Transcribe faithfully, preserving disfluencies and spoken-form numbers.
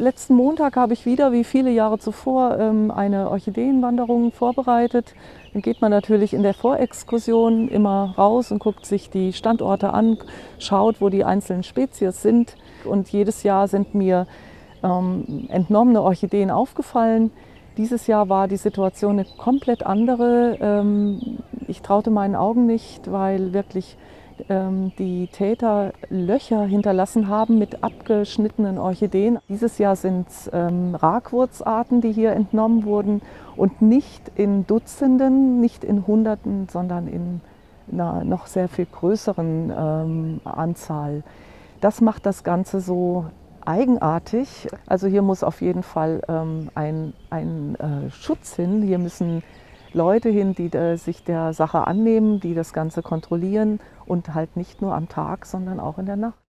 Letzten Montag habe ich wieder, wie viele Jahre zuvor, eine Orchideenwanderung vorbereitet. Dann geht man natürlich in der Vorexkursion immer raus und guckt sich die Standorte an, schaut, wo die einzelnen Spezies sind. Und jedes Jahr sind mir ähm, entnommene Orchideen aufgefallen. Dieses Jahr war die Situation eine komplett andere. Ähm, ich traute meinen Augen nicht, weil wirklich die Täter Löcher hinterlassen haben mit abgeschnittenen Orchideen. Dieses Jahr sind es ähm, Ragwurzarten, die hier entnommen wurden und nicht in Dutzenden, nicht in Hunderten, sondern in einer noch sehr viel größeren ähm, Anzahl. Das macht das Ganze so eigenartig. Also hier muss auf jeden Fall ähm, ein, ein äh, Schutz hin. Hier müssen Leute hin, die äh, sich der Sache annehmen, die das Ganze kontrollieren und halt nicht nur am Tag, sondern auch in der Nacht.